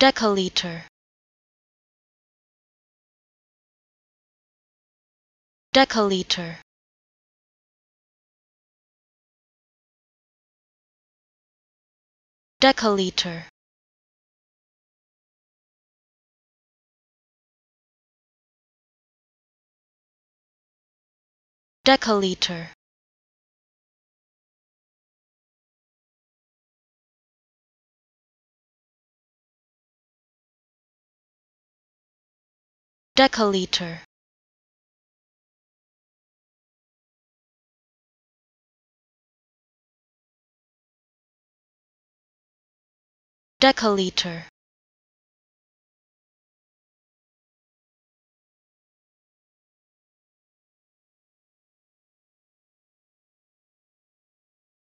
Decaliter. Decaliter. Decaliter. Decaliter. Decaliter. Decaliter.